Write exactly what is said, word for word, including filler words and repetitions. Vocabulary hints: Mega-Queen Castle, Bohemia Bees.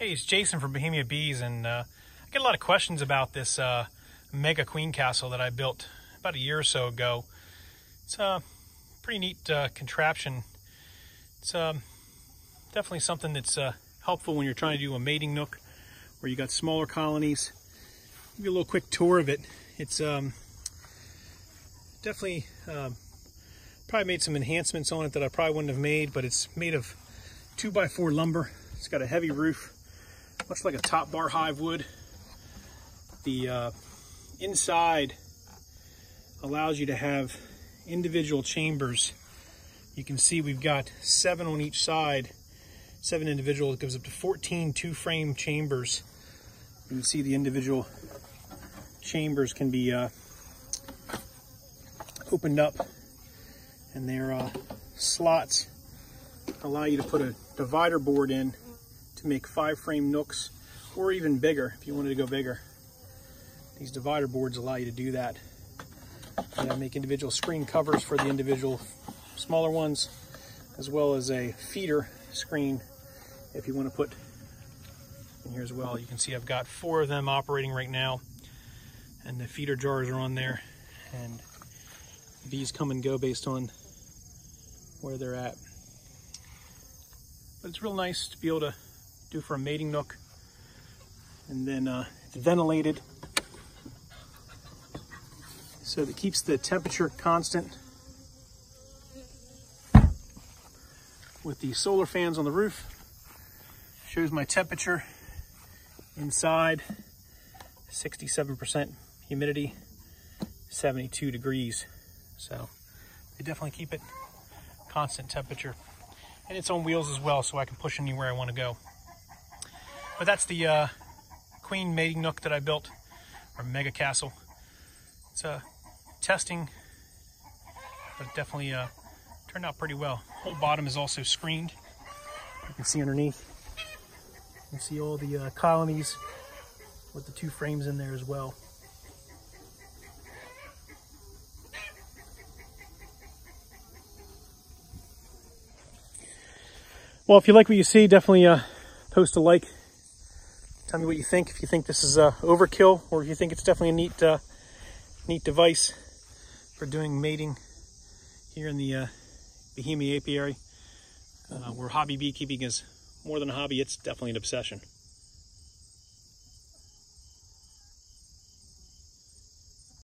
Hey, it's Jason from Bohemia Bees, and uh, I get a lot of questions about this uh, Mega-Queen Castle that I built about a year or so ago. It's a pretty neat uh, contraption. It's um, definitely something that's uh, helpful when you're trying to do a mating nook where you got smaller colonies. I'll give you a little quick tour of it. It's um, definitely um, probably made some enhancements on it that I probably wouldn't have made, but it's made of two by four lumber. It's got a heavy roof, much like a top bar hive would. The uh, inside allows you to have individual chambers. You can see we've got seven on each side, seven individual. It gives up to fourteen two-frame chambers. You can see the individual chambers can be uh, opened up, and their uh, slots allow you to put a divider board in to make five frame nooks, or even bigger if you wanted to go bigger. These divider boards allow you to do that. And I make individual screen covers for the individual smaller ones, as well as a feeder screen if you want to put in here as well. You can see I've got four of them operating right now, and the feeder jars are on there, and bees come and go based on where they're at. But it's real nice to be able to do for a mating nook. And then uh, it's ventilated, so that keeps the temperature constant. With the solar fans on the roof, shows my temperature inside, sixty-seven percent humidity, seventy-two degrees. So they definitely keep it constant temperature. And it's on wheels as well, so I can push anywhere I want to go. But that's the uh, queen mating nook that I built, or mega castle. It's uh, testing, but it definitely uh, turned out pretty well. Whole bottom is also screened. You can see underneath. You can see all the uh, colonies with the two frames in there as well. Well, if you like what you see, definitely uh, post a like. Tell me what you think. If you think this is uh, overkill, or if you think it's definitely a neat, uh, neat device for doing mating here in the uh, Bohemia apiary, uh, where hobby beekeeping is more than a hobby, it's definitely an obsession.